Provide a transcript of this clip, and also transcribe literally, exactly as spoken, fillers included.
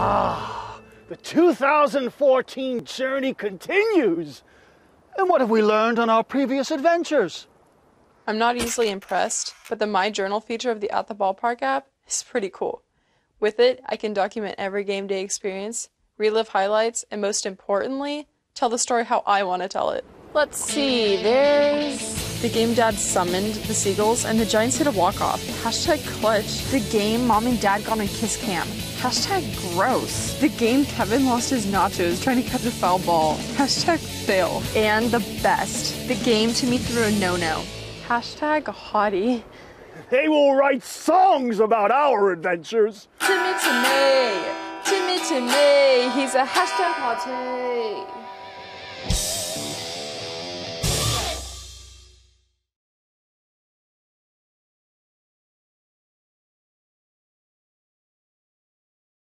Ah, the two thousand fourteen journey continues. And what have we learned on our previous adventures? I'm not easily impressed, but the My Journal feature of the At the Ballpark app is pretty cool. With it, I can document every game day experience, relive highlights, and most importantly, tell the story how I want to tell it. Let's see, there's... The game dad summoned the Seagulls and the Giants hit a walk-off. Hashtag clutch. The game mom and dad got on kiss cam. Hashtag gross. The game Kevin lost his nachos trying to catch a foul ball. Hashtag fail. And the best. The game to me threw a no-no. Hashtag hottie. They will write songs about our adventures. Timmy Timmy. Timmy Timmy. He's a hashtag hottie.